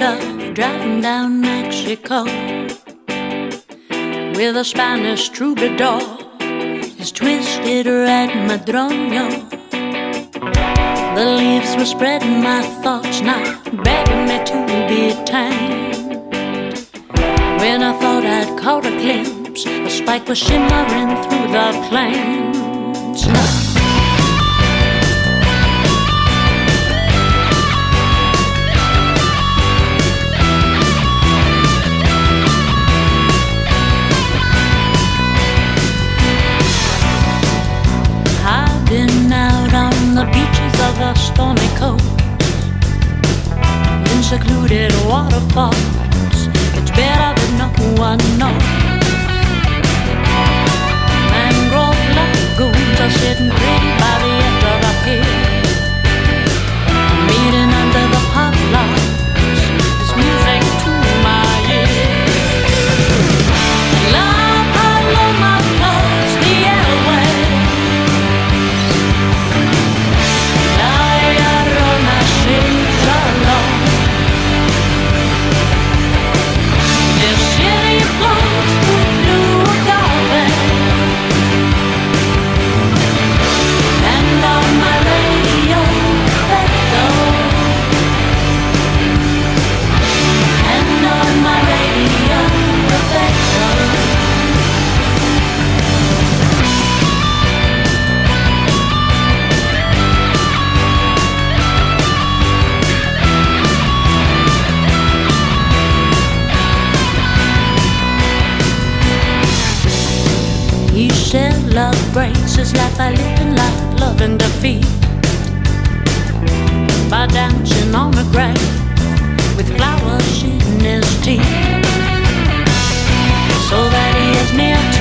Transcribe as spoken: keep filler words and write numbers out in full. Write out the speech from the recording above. window, driving down Mexico with a Spanish troubadour, his twisted red madroño. The leaves were spreading my thoughts, now begging me to be tamed. When I thought I'd caught a glimpse, the spike was shimmering through the plains. Now, a stormy coast, in secluded waterfalls, it's better that no one knows. Mangrove lagoons are sitting pretty by the end of a hill, meeting under the hot lights, it's music to my ears. Love, I love my clothes, the airwaves. He said love breaks his life by living life, love and defeat, by dancing on the grave with flowers in his teeth, so that he is near to